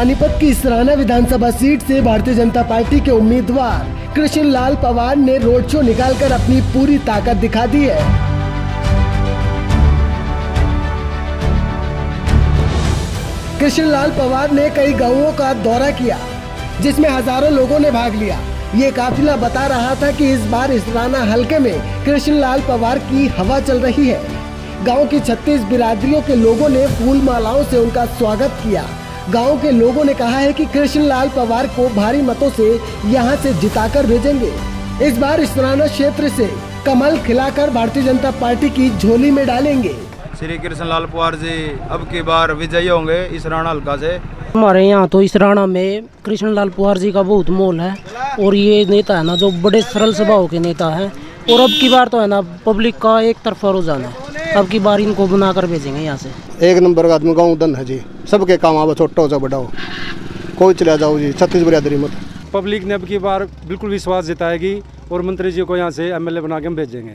पानीपत की इसराना विधानसभा सीट से भारतीय जनता पार्टी के उम्मीदवार कृष्ण लाल पंवार ने रोड शो निकालकर अपनी पूरी ताकत दिखा दी है। कृष्ण लाल पंवार ने कई गांवों का दौरा किया जिसमें हजारों लोगों ने भाग लिया। ये काफिला बता रहा था कि इस बार इसराना हलके में कृष्ण लाल पंवार की हवा चल रही है। गांव की 36 बिरादरियों के लोगों ने फूल मालाओं से उनका स्वागत किया। गांव के लोगों ने कहा है कि कृष्ण लाल पंवार को भारी मतों से यहां से जिताकर भेजेंगे। इस बार इसराना क्षेत्र से कमल खिलाकर भारतीय जनता पार्टी की झोली में डालेंगे। श्री कृष्ण लाल पंवार जी अब की बार विजयी होंगे इसराना हल्का से। हमारे यहाँ तो इसराना में कृष्ण लाल पंवार जी का बहुत मोल है और ये नेता है ना जो बड़े सरल स्वभाव के नेता है और अब की बार तो है ना पब्लिक का एक तरफा रुझान है। अब की बार इनको बनाकर भेजेंगे यहाँ से। एक नंबर का आदमी गाँव दन है जी, सबके काम आवा, छोटा हो चाहे बड़ा हो, कोई चला जाओ जी, 36 बिरादरी मत। पब्लिक ने अब की बार बिल्कुल विश्वास जताएगी और मंत्री जी को यहाँ से MLA बना के हम भेजेंगे।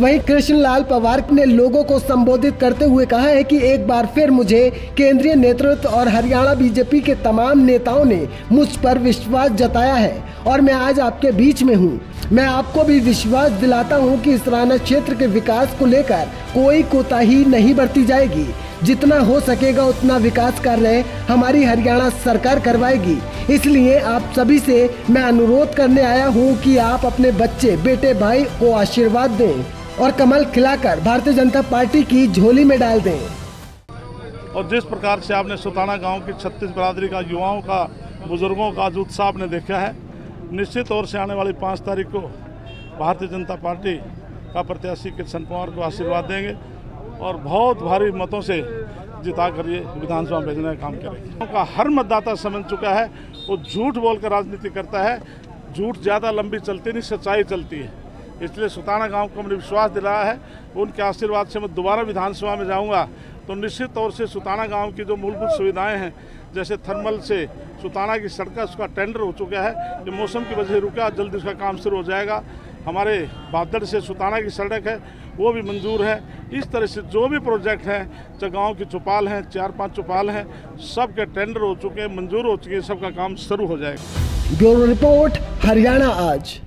वहीं कृष्ण लाल पंवार ने लोगों को संबोधित करते हुए कहा है कि एक बार फिर मुझे केंद्रीय नेतृत्व और हरियाणा बीजेपी के तमाम नेताओं ने मुझ पर विश्वास जताया है और मैं आज आपके बीच में हूं। मैं आपको भी विश्वास दिलाता हूं कि इसराना क्षेत्र के विकास को लेकर कोई कोताही नहीं बरती जाएगी। जितना हो सकेगा उतना विकास कार्य हमारी हरियाणा सरकार करवाएगी। इसलिए आप सभी से मैं अनुरोध करने आया हूं कि आप अपने बच्चे, बेटे, भाई को आशीर्वाद दें और कमल खिलाकर भारतीय जनता पार्टी की झोली में डाल दें। और जिस प्रकार से आपने सुताना गांव की 36 बिरादरी का, युवाओं का, बुजुर्गों का आज उत्साह आपने देखा है, निश्चित तौर से आने वाली 5 तारीख को भारतीय जनता पार्टी का प्रत्याशी कृष्ण पंवार को आशीर्वाद देंगे और बहुत भारी मतों से जिता कर ये विधानसभा भेजने का काम करेंगे। का हर मतदाता समझ चुका है वो झूठ बोलकर राजनीति करता है, झूठ ज़्यादा लंबी चलती नहीं, सच्चाई चलती है। इसलिए सुताना गांव को हमने विश्वास दिलाया है, उनके आशीर्वाद से मैं दोबारा विधानसभा में जाऊंगा तो निश्चित तौर से सुताना गांव की जो मूलभूत सुविधाएं हैं, जैसे थर्मल से सुताना की सड़क उसका टेंडर हो चुका है, जो मौसम की वजह से रुका, जल्दी उसका काम शुरू हो जाएगा। हमारे बादल से सुताना की सड़क है वो भी मंजूर है। इस तरह से जो भी प्रोजेक्ट हैं, चाहे गाँव की चौपाल हैं, 4-5 चौपाल हैं, सबके टेंडर हो चुके हैं, मंजूर हो चुके हैं, सबका काम शुरू हो जाएगा। ब्यूरो रिपोर्ट, हरियाणा आज।